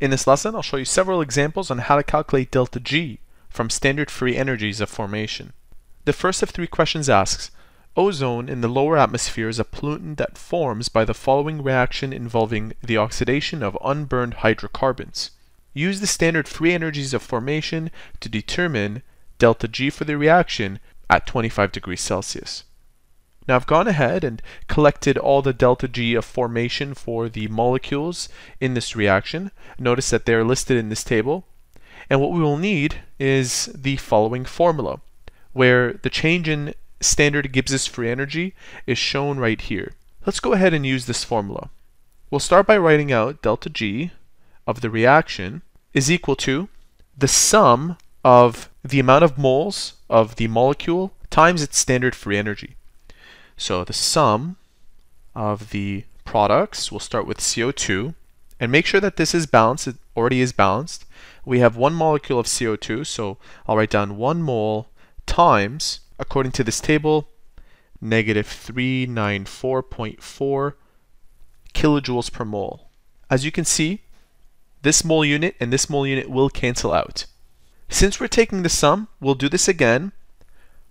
In this lesson, I'll show you several examples on how to calculate delta G from standard free energies of formation. The first of three questions asks, ozone in the lower atmosphere is a pollutant that forms by the following reaction involving the oxidation of unburned hydrocarbons. Use the standard free energies of formation to determine delta G for the reaction at 25 degrees Celsius. Now I've gone ahead and collected all the delta G of formation for the molecules in this reaction. Notice that they're listed in this table. And what we will need is the following formula, where the change in standard Gibbs's free energy is shown right here. Let's go ahead and use this formula. We'll start by writing out delta G of the reaction is equal to the sum of the amount of moles of the molecule times its standard free energy. So the sum of the products, we'll start with CO2, and make sure that this is balanced. It already is balanced. We have one molecule of CO2, so I'll write down 1 mole times, according to this table, negative 394.4 kilojoules per mole. As you can see, this mole unit and this mole unit will cancel out. Since we're taking the sum, we'll do this again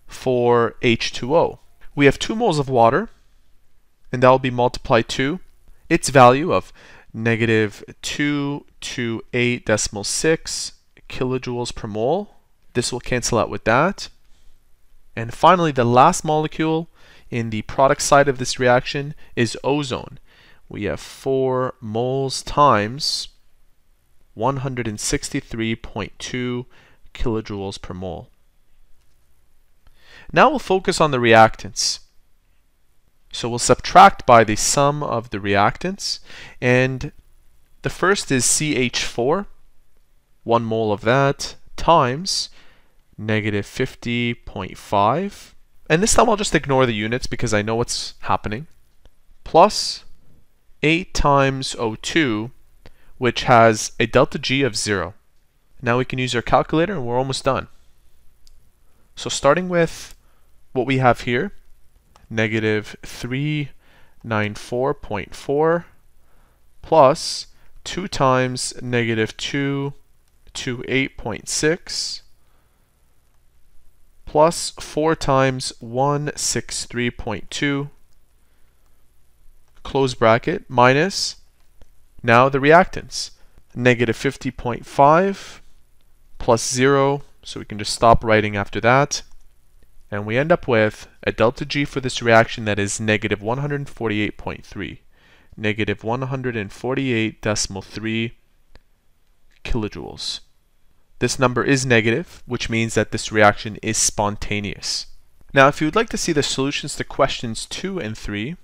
for H2O. We have 2 moles of water, and that will be multiplied to its value of negative 228.6 kilojoules per mole. This will cancel out with that. And finally, the last molecule in the product side of this reaction is ozone. We have 4 moles times 163.2 kilojoules per mole. Now we'll focus on the reactants. So we'll subtract by the sum of the reactants, and the first is CH4, 1 mole of that, times negative 50.5, and this time I'll just ignore the units because I know what's happening, plus 8 times O2, which has a delta G of 0. Now we can use our calculator and we're almost done. So starting with what we have here, negative 394.4 plus 2 times negative 228.6 plus 4 times 163.2, close bracket, minus, now the reactants, negative 50.5 plus 0, so we can just stop writing after that. And we end up with a delta G for this reaction that is negative 148.3, negative 148.3 kilojoules. This number is negative, which means that this reaction is spontaneous. Now, if you would like to see the solutions to questions 2 and 3,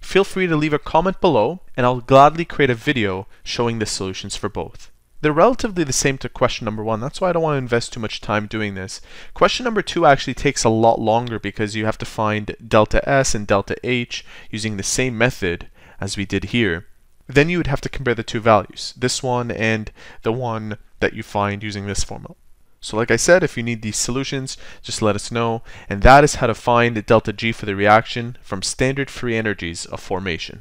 feel free to leave a comment below, and I'll gladly create a video showing the solutions for both. They're relatively the same to question number 1. That's why I don't want to invest too much time doing this. Question number 2 actually takes a lot longer because you have to find delta S and delta H using the same method as we did here. Then you would have to compare the two values, this one and the one that you find using this formula. So like I said, if you need these solutions, just let us know. And that is how to find delta G for the reaction from standard free energies of formation.